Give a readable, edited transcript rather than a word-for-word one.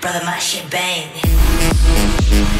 Brother, my shit bang.